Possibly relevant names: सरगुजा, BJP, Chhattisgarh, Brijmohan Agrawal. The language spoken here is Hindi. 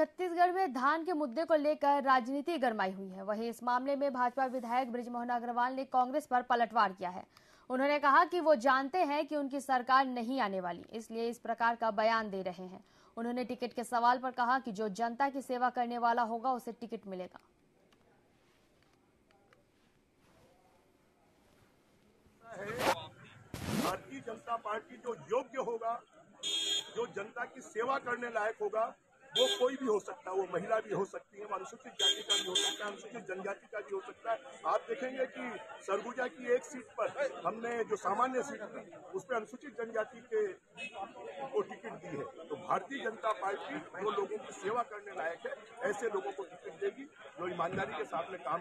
छत्तीसगढ़ में धान के मुद्दे को लेकर राजनीति गरमाई हुई है। वहीं इस मामले में भाजपा विधायक बृजमोहन अग्रवाल ने कांग्रेस पर पलटवार किया है। उन्होंने कहा कि वो जानते हैं कि उनकी सरकार नहीं आने वाली, इसलिए इस प्रकार का बयान दे रहे हैं। उन्होंने टिकट के सवाल पर कहा कि जो जनता की सेवा करने वाला होगा उसे टिकट मिलेगा। भारतीय जनता पार्टी जो योग्य होगा, जो जनता की सेवा करने लायक होगा, वो कोई भी हो सकता है। वो महिला भी हो सकती है, वो अनुसूचित जाति का भी हो सकता है, अनुसूचित जनजाति का भी हो सकता है। आप देखेंगे कि सरगुजा की एक सीट पर हमने जो सामान्य सीट थी उस पर अनुसूचित जनजाति के को टिकट दी है। तो भारतीय जनता पार्टी वो लोगों की सेवा करने लायक है, ऐसे लोगों को टिकट देगी जो ईमानदारी के साथ में काम